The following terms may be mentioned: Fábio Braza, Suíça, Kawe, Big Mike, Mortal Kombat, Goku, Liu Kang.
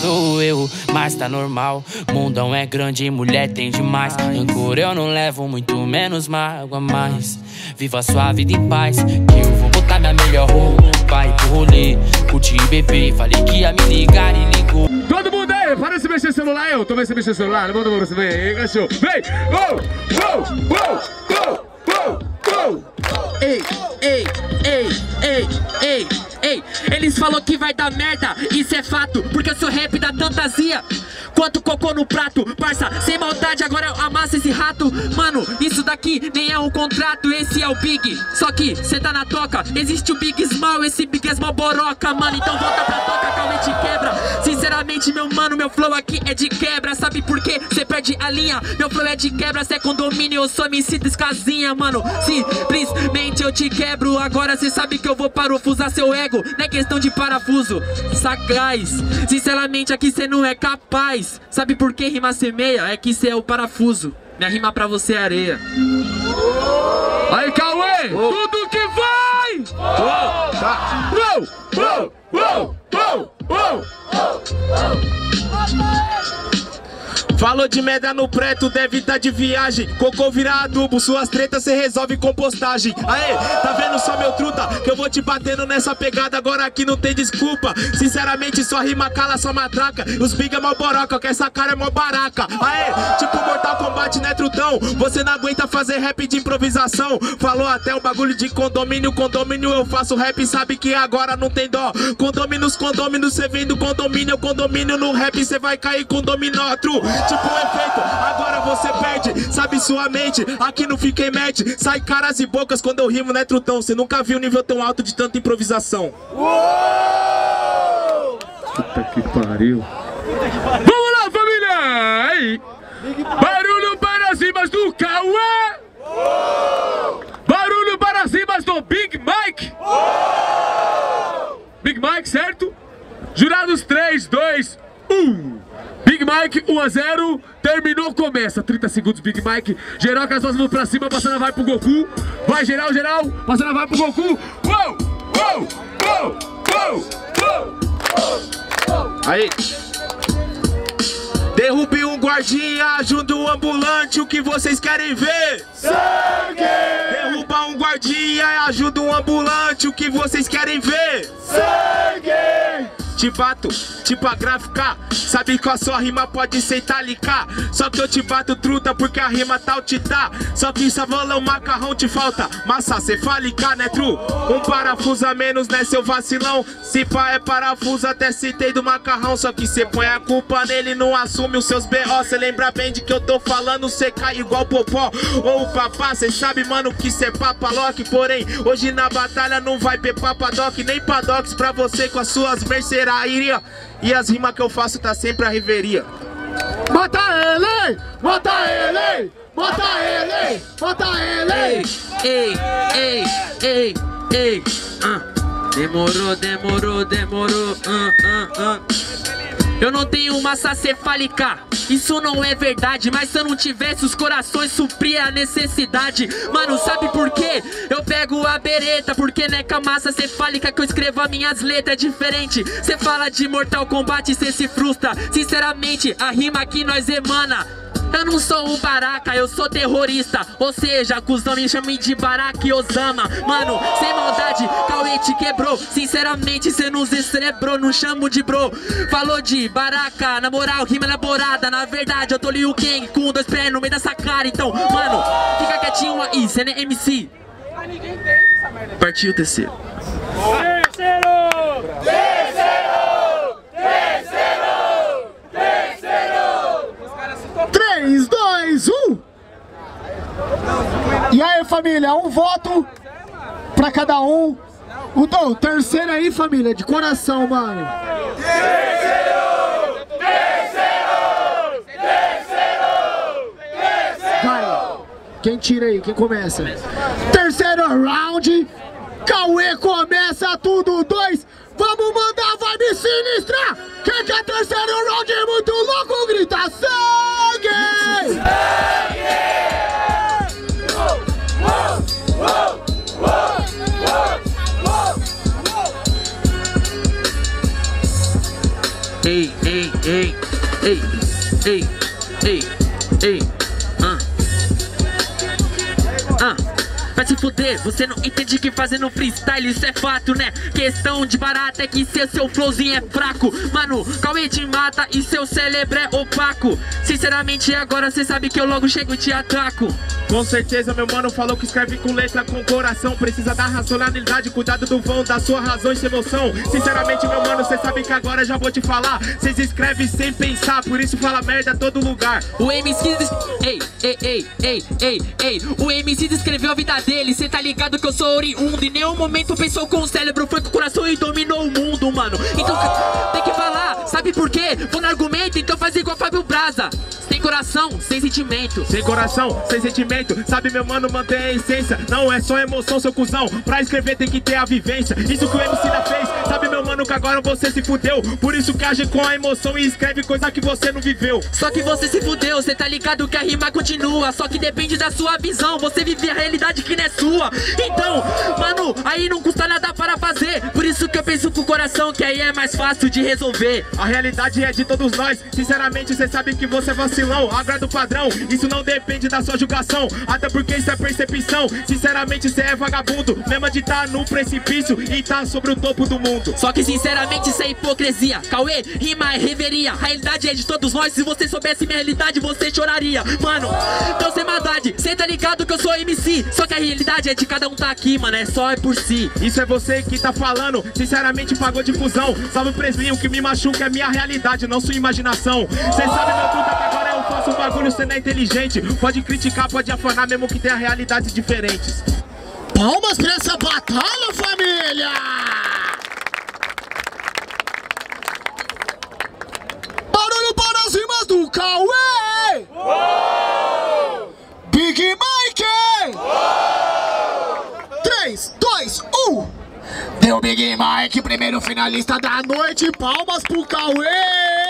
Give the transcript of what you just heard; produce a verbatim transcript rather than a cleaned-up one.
sou eu, mas tá normal. Mundão é grande, mulher tem demais. Rancor eu não levo, muito menos mágoa mais. Viva sua vida em paz, que eu vou botar minha melhor roupa e pro rolê, curtir e beber. Falei que ia me ligar e ligou. Todo mundo aí, para de mexer celular, eu também se mexer celular. Levanta a mão, você vem, cachorro. Vem! Oh, oh, oh, oh, oh. Ei, ei, ei, ei, ei, ei. Eles falou que vai dar merda, isso é fato, porque o seu rap dá fantasia quanto cocô no prato, parça, sem maldade, agora amassa esse rato. Mano, isso daqui nem é um contrato, esse é o Big, só que cê tá na toca. Existe o Big Small, esse Big é Small boroca, mano, então volta pra toca, Kawe te quebra. Sinceramente, meu mano, meu flow aqui é de quebra, sabe por quê? Cê perde a linha, meu flow é de quebra, cê é condomínio, eu sou M C descasinha, mano. Simplesmente eu te quebro, agora cê sabe que eu vou parafusar seu ego, não é questão de parafuso, sagaz. Sinceramente, aqui cê não é capaz. Sabe por que rima semeia? É que cê é o parafuso. Minha rima pra você é areia. Aí, Kawe! Oh. Tudo que vai! Oh. Tá. Oh. Oh. Oh. Oh. Oh. Oh. Falou de merda no preto, deve tá de viagem. Cocô vira adubo, suas tretas cê resolve com postagem. Aê, tá vendo só, meu truta? Que eu vou te batendo nessa pegada, agora aqui não tem desculpa. Sinceramente, só rima cala, só matraca. Os biga é mó boroca, que essa cara é mó baraca. Aê, tipo Mortal Kombat, né, trutão? Você não aguenta fazer rap de improvisação. Falou até o bagulho de condomínio, condomínio eu faço rap, sabe que agora não tem dó. Condôminos, condôminos, cê vem do condomínio, condomínio no rap, cê vai cair com dominó, tru. Tipo um efeito, agora você perde, sabe sua mente, aqui não fiquei mad. Sai caras e bocas quando eu rimo, né, trutão? Cê nunca viu um nível tão alto de tanta improvisação. Uou! Puta que pariu. Puta que pariu. Vamos lá, família! Aí. Barulho para as rimas do Kawe! Uou! Barulho para as rimas do Big Mike! Uou! Big Mike, certo? Jurados três, dois, um! Big Mike um a zero, terminou, começa. trinta segundos, Big Mike. Geral com as mãos pra cima, passando a vai pro Goku. Vai, geral, geral, passando a vai pro Goku. Uou, uou, uou, uou, uou. Aí. Derrube um guardinha, ajuda o ambulante, o que vocês querem ver? Sangue! Derruba um guardinha, ajuda um ambulante, o que vocês querem ver? Sangue! Te bato, tipo a gráfica, sabe que a sua rima pode ser italicar. Só que eu te bato, truta, porque a rima tal te dá. Só que savalão, macarrão te falta, massa cefálica, né, tru? Um parafuso a menos, né, seu vacilão? Se pá é parafuso, até citei do macarrão. Só que cê põe a culpa nele, não assume os seus B O. Cê lembra bem de que eu tô falando, cê cai igual popó ou o papá, cê sabe, mano, que cê é papaloque. Porém, hoje na batalha não vai ter papadoc, nem padox pra você com as suas mercenárias. E as rimas que eu faço tá sempre a reveria. Mata ele! Mata ele! Mata ele! Mata ele! Ei, ei, ei, ei, ah. Demorou, demorou, demorou, ah, ah, ah. Eu não tenho massa cefálica, isso não é verdade, mas se eu não tivesse os corações supria a necessidade. Mano, sabe por quê? Eu pego a bereta, porque não é com a massa cefálica que eu escrevo as minhas letras, é diferente. Cê fala de Mortal Kombat e cê se frustra, sinceramente a rima que nós emana. Eu não sou o baraca, eu sou terrorista. Ou seja, cuzão me chame de Barack Osama. Mano, sem maldade, Kawe te quebrou. Sinceramente, cê nos estrebrou, não chamo de bro. Falou de baraca, na moral, rima elaborada. Na verdade, eu tô Liu Kang com dois pés no meio dessa cara. Então, mano, fica quietinho aí, cê não é M C. Mas ninguém entende essa merda. Partiu o terceiro. Terceiro! três, dois, um. E aí, família, um voto pra cada um. Então, terceiro aí, família, de coração, mano. Terceiro! Terceiro! Terceiro! Terceiro! Vai, quem tira aí, quem começa? Terceiro round, Kawe começa tudo, dois. Vamos mandar, vai me sinistrar. Quem quer terceiro round é muito louco, grita assim. Ei, ei, ei, ei, ei, ei, ei, ei, ah, ah, vai se fuder, você não entende que fazendo freestyle isso é fato, né? Questão de barata é que seu, seu flowzinho é fraco, mano, Kawe te mata e seu cérebro é opaco. Sinceramente agora cê sabe que eu logo chego e te ataco. Com certeza meu mano falou que escreve com letra, com coração. Precisa da racionalidade, cuidado do vão, da sua razão e sem emoção. Sinceramente meu mano, cê sabe que agora já vou te falar. Cês escreve sem pensar, por isso fala merda a todo lugar. O M C... Ei, ei, ei, ei, ei, ei. O M C descreveu a vida dele, cê tá ligado que eu sou oriundo. Em nenhum momento pensou com o cérebro, foi com o coração e dominou o mundo, mano. Então tem que falar, sabe por quê? Vou no argumento, então faz igual Fábio Braza. Sem coração, sem sentimento. Sem coração, sem sentimento. Sabe meu mano, mantém a essência. Não é só emoção, seu cuzão. Pra escrever tem que ter a vivência. Isso que o M C da fez. Sabe meu mano, que agora você se fudeu. Por isso que age com a emoção e escreve coisa que você não viveu. Só que você se fudeu, cê tá ligado que a rima continua. Só que depende da sua visão. Você vive a realidade que não é sua. Então, mano, aí não custa nada para fazer. Por isso que eu penso com o coração, que aí é mais fácil de resolver. A realidade é de todos nós. Sinceramente, cê sabe que você é vacilão. Agrada o padrão, isso não depende da sua julgação. Até porque isso é percepção. Sinceramente cê é vagabundo, mesmo de tá no precipício e tá sobre o topo do mundo. Só que sinceramente isso é hipocrisia. Kawe, rima é reveria. A realidade é de todos nós, se você soubesse minha realidade você choraria. Mano, então sem maldade, cê tá ligado que eu sou M C. Só que a realidade é de cada um tá aqui, mano, é só é por si. Isso é você que tá falando, sinceramente pagou difusão. Salve o preslinho que me machuca, é minha realidade, não sua imaginação. Cê sabe meu puta que agora faça um bagulho, você não é inteligente. Pode criticar, pode afanar, mesmo que tenha realidades diferentes. Palmas pra essa batalha, família! Barulho para as rimas do Kawe! Uou! Big Mike! Uou! três, dois, um! Deu Big Mike, primeiro finalista da noite. Palmas pro Kawe!